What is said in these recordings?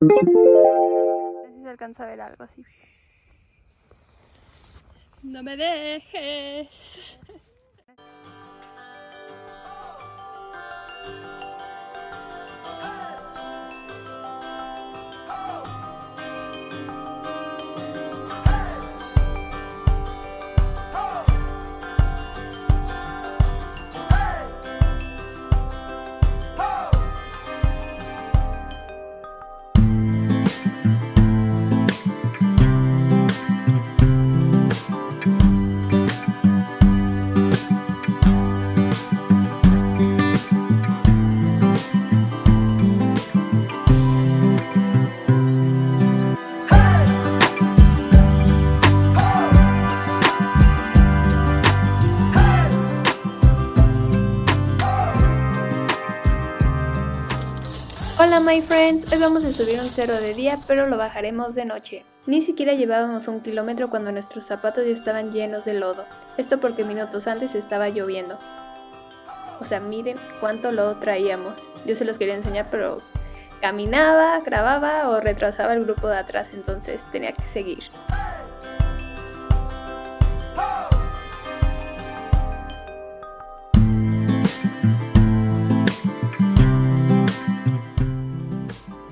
No sé si se alcanza a ver algo así. No me dejes. Hola my friends, hoy vamos a subir un cerro de día pero lo bajaremos de noche. Ni siquiera llevábamos 1 kilómetro cuando nuestros zapatos ya estaban llenos de lodo. Esto porque minutos antes estaba lloviendo. O sea, miren cuánto lodo traíamos. Yo se los quería enseñar pero caminaba, grababa o retrasaba el grupo de atrás, entonces tenía que seguir.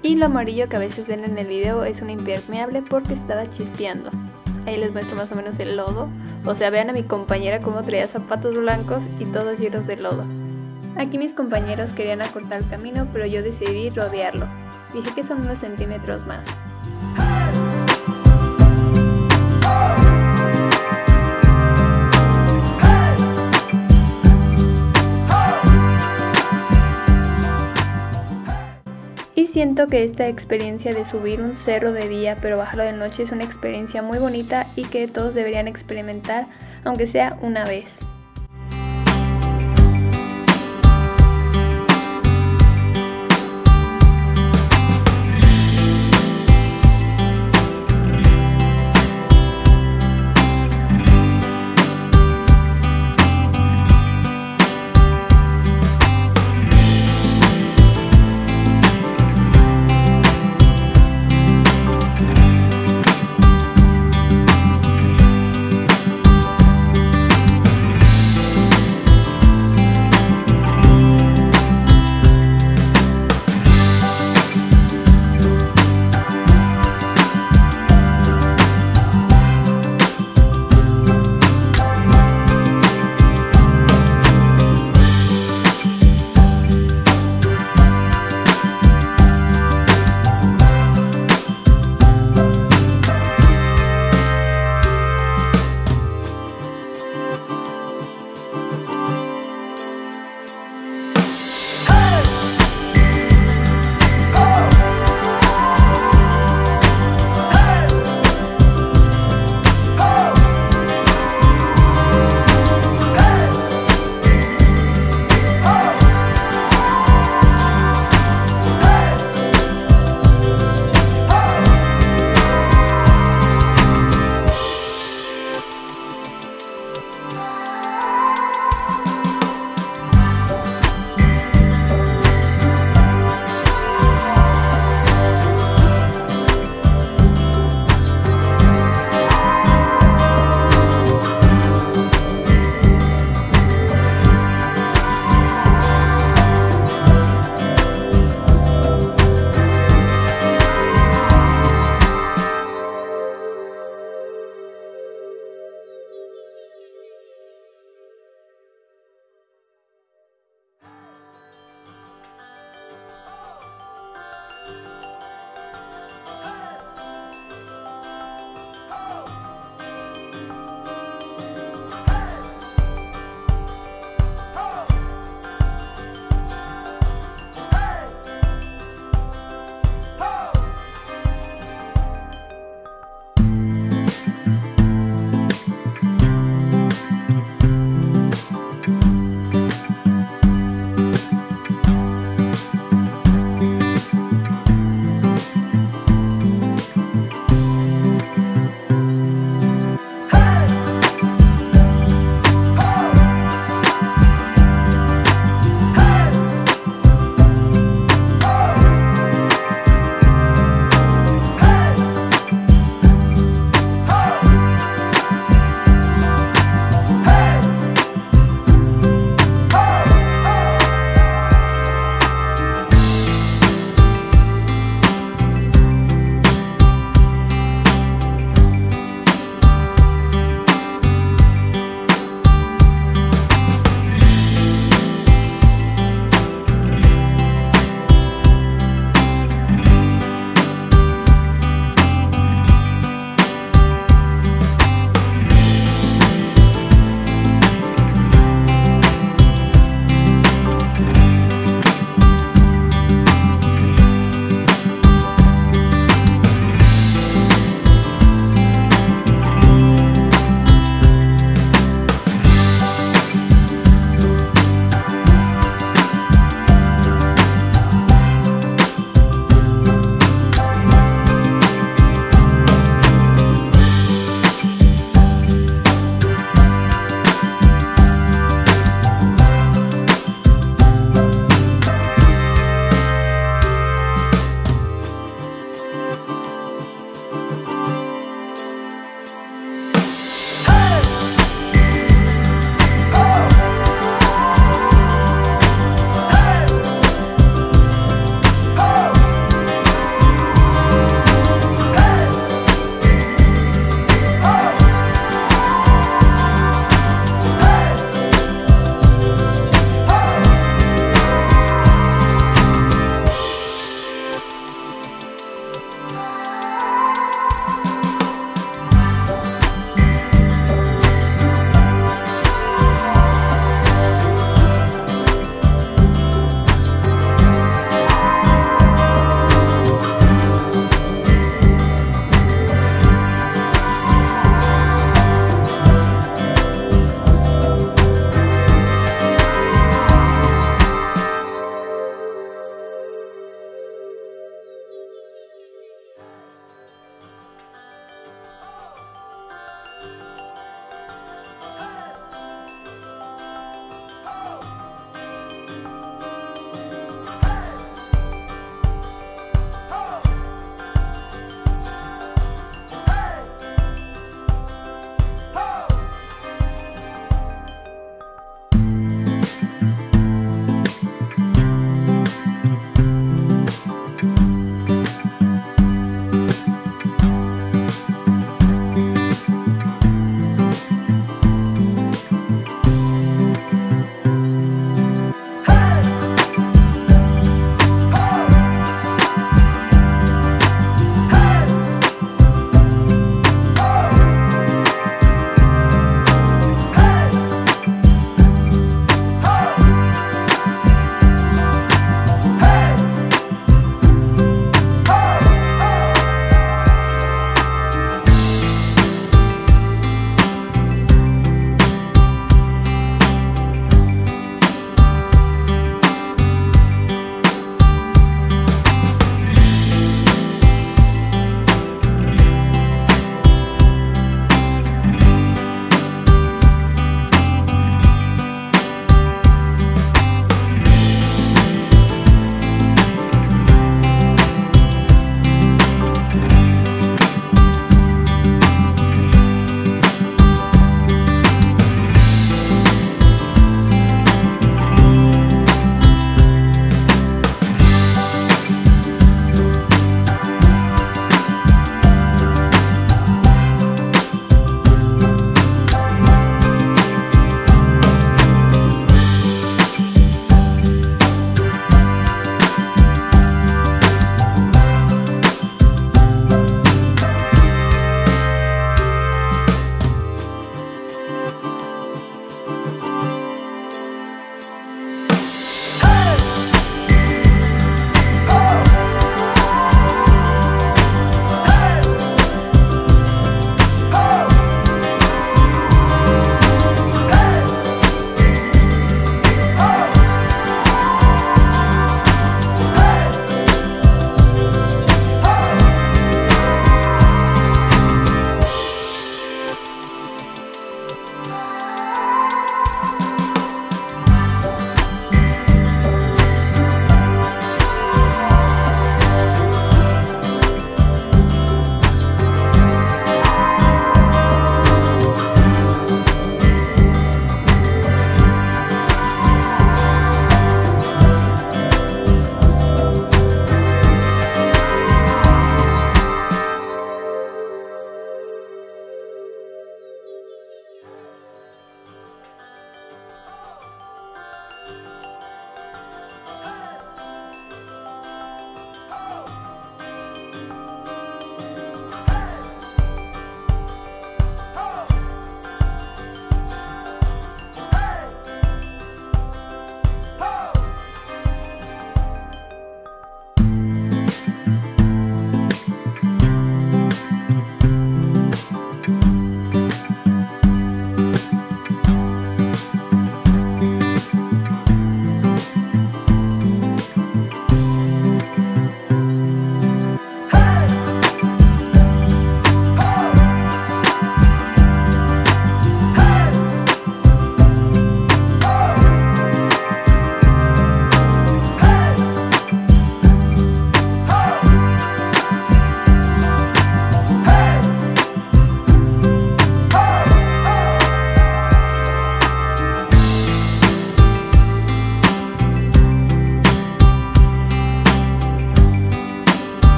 Y lo amarillo que a veces ven en el video es un impermeable porque estaba chispeando. Ahí les muestro más o menos el lodo. O sea, vean a mi compañera cómo traía zapatos blancos y todos llenos de lodo. Aquí mis compañeros querían acortar el camino, pero yo decidí rodearlo. Dije que son unos centímetros más. Siento que esta experiencia de subir un cerro de día pero bajarlo de noche es una experiencia muy bonita y que todos deberían experimentar, aunque sea una vez.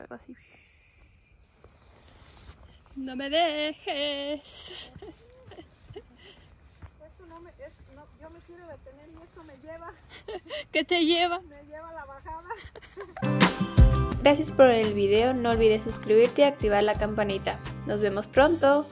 algo así. No me dejes. Eso no me, yo me quiero detener y eso me lleva. ¿Qué te lleva? Me lleva la bajada. Gracias por el video, no olvides suscribirte y activar la campanita. Nos vemos pronto.